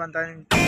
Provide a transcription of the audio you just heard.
Bantain